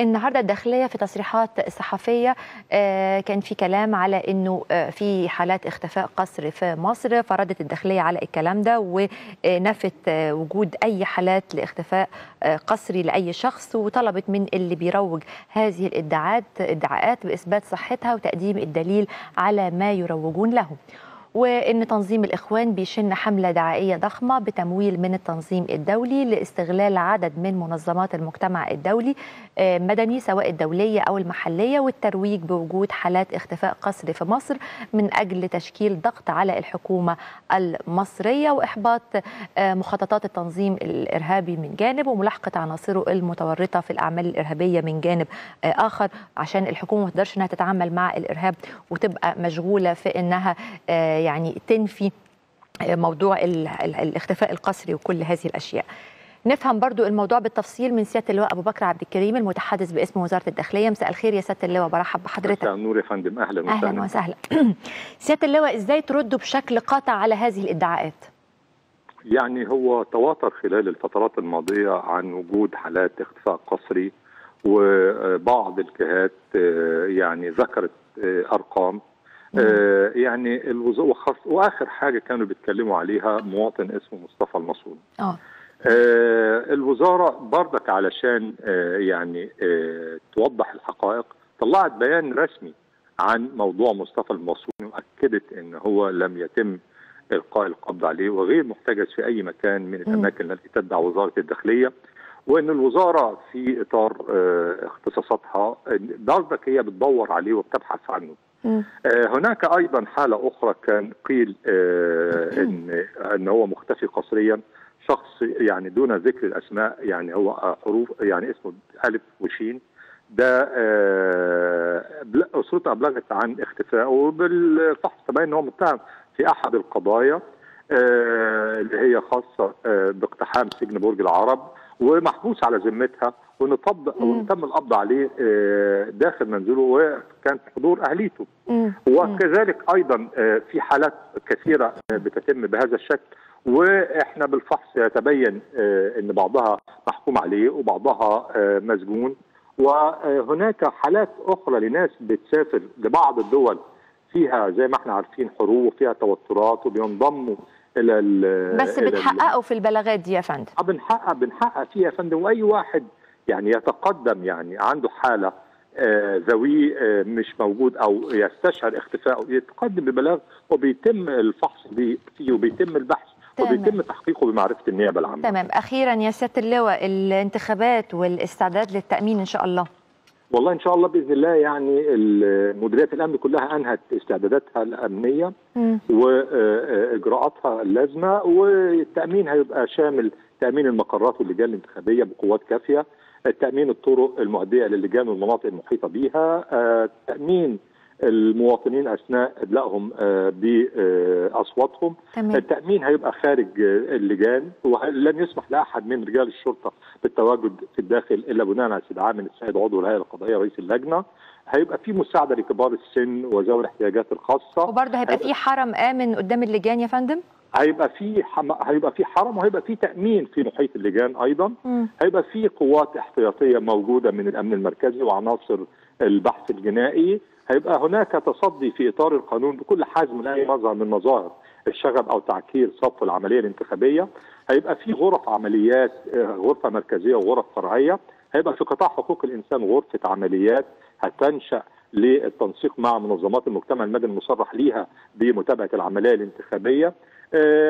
النهارده الداخليه في تصريحات صحفيه كان في كلام على انه في حالات اختفاء قصر في مصر، فردت الداخليه على الكلام ده ونفت وجود اي حالات لاختفاء قسري لاي شخص، وطلبت من اللي بيروج هذه الادعاءات باثبات صحتها وتقديم الدليل على ما يروجون له. وإن تنظيم الإخوان بيشن حملة دعائية ضخمة بتمويل من التنظيم الدولي لاستغلال عدد من منظمات المجتمع الدولي مدني سواء الدولية أو المحلية، والترويج بوجود حالات اختفاء قسري في مصر من أجل تشكيل ضغط على الحكومة المصرية وإحباط مخططات التنظيم الإرهابي من جانب، وملاحقة عناصره المتورطة في الأعمال الإرهابية من جانب آخر، عشان الحكومة ما تقدرش إنها تتعامل مع الإرهاب وتبقى مشغولة في إنها يعني تنفي موضوع الاختفاء القسري وكل هذه الأشياء. نفهم برضو الموضوع بالتفصيل من سيادة اللواء ابو بكر عبد الكريم المتحدث باسم وزارة الداخلية. مساء الخير يا سيادة اللواء، برحب بحضرتك. مساء النور يا فندم، اهلا وسهلا. سيادة اللواء، ازاي تردوا بشكل قاطع على هذه الادعاءات؟ يعني هو تواتر خلال الفترات الماضية عن وجود حالات اختفاء قسري، وبعض الجهات يعني ذكرت ارقام يعني واخر حاجه كانوا بيتكلموا عليها مواطن اسمه مصطفى المصوني. الوزاره بردك علشان توضح الحقائق طلعت بيان رسمي عن موضوع مصطفى المصوني، واكدت ان هو لم يتم القاء القبض عليه وغير محتجز في اي مكان من الاماكن التي تتبع وزاره الداخليه، وان الوزاره في اطار اختصاصاتها بردك هي بتدور عليه وبتبحث عنه. هناك ايضا حاله اخرى كان قيل ان هو مختفي قسريا، شخص يعني دون ذكر الاسماء، يعني هو حروف يعني اسمه الف وشين، ده اسرته ابلغت عن اختفائه، وبالفحص تبين ان هو متهم في احد القضايا اللي هي خاصه باقتحام سجن برج العرب، ومحبوس على ذمتها، وان تم القبض عليه داخل منزله وكان في حضور اهليته. وكذلك ايضا في حالات كثيره بتتم بهذا الشكل، واحنا بالفحص يتبين ان بعضها محكوم عليه وبعضها مسجون، وهناك حالات اخرى لناس بتسافر لبعض الدول فيها زي ما احنا عارفين حروب فيها توترات وبينضموا الى بس بتحققوا في البلاغات دي يا فندم. بنحقق فيها يا فندم، واي واحد يعني يتقدم يعني عنده حاله ذوي مش موجود او يستشعر اختفائه يتقدم ببلاغ، وبيتم الفحص فيه وبيتم البحث وبيتم تحقيقه بمعرفه النيابه العامه. تمام. اخيرا يا سياده اللواء، الانتخابات والاستعداد للتامين ان شاء الله. والله ان شاء الله باذن الله، يعني مديريات الامن كلها انهت استعداداتها الامنيه واجراءاتها اللازمه، والتامين هيبقى شامل تامين المقرات واللجان الانتخابيه بقوات كافيه، تامين الطرق المؤديه للجان والمناطق المحيطه بيها، تامين المواطنين اثناء ادلائهم باصواتهم. التامين هيبقى خارج اللجان، ولن يسمح لاحد من رجال الشرطه بالتواجد في الداخل الا بناء على استدعاء من السيد عضو الهيئه القضائيه رئيس اللجنه. هيبقى في مساعده لكبار السن وذوي الاحتياجات الخاصه، وبرضه هيبقى في حرم امن قدام اللجان يا فندم. هيبقى في حرم، وهيبقى في تامين في محيط اللجان ايضا. هيبقى في قوات احتياطيه موجوده من الامن المركزي وعناصر البحث الجنائي. هيبقى هناك تصدي في اطار القانون بكل حزم لاي مظهر من مظاهر الشغب او تعكير صف العمليه الانتخابيه. هيبقى في غرف عمليات، غرفه مركزيه وغرف فرعيه. هيبقى في قطاع حقوق الانسان غرفه عمليات هتنشا للتنسيق مع منظمات المجتمع المدني المصرح ليها بمتابعه العمليه الانتخابيه.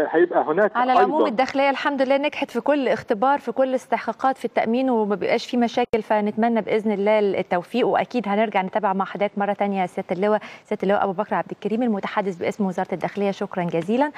هيبقى هناك على العموم الداخليه الحمد لله نجحت في كل اختبار، في كل استحقاقات، في التامين، وما بيبقاش في مشاكل، فنتمنى باذن الله التوفيق. واكيد هنرجع نتابع مع حضرتك مره ثانيه يا سياده اللواء ابو بكر عبد الكريم المتحدث باسم وزاره الداخليه. شكرا جزيلا.